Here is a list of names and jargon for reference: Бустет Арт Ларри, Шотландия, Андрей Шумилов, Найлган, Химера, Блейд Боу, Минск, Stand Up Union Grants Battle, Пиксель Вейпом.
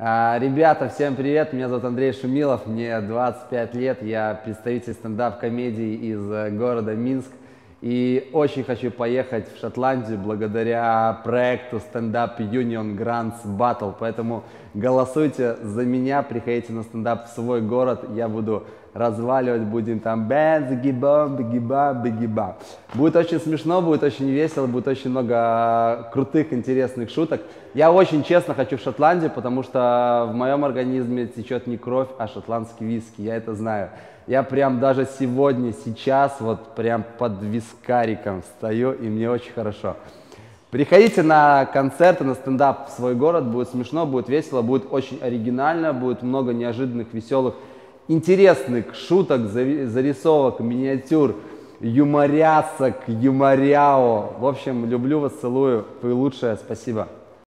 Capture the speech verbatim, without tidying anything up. Ребята, всем привет, меня зовут Андрей Шумилов, мне двадцать пять лет, я представитель стендап-комедии из города Минск. И очень хочу поехать в Шотландию благодаря проекту Stand Up Union Grants Battle. Поэтому голосуйте за меня, приходите на стендап в свой город, я буду разваливать, будем там бэд, гиба, бегиба, бегиба. Будет очень смешно, будет очень весело, будет очень много крутых, интересных шуток. Я очень честно хочу в Шотландию, потому что в моем организме течет не кровь, а шотландский виски, я это знаю. Я прям даже сегодня, сейчас, вот прям под вискариком стою, и мне очень хорошо. Приходите на концерты, на стендап в свой город, будет смешно, будет весело, будет очень оригинально, будет много неожиданных, веселых, интересных шуток, зарисовок, миниатюр, юморясок, юморяо. В общем, люблю вас, целую, вы лучшее, спасибо.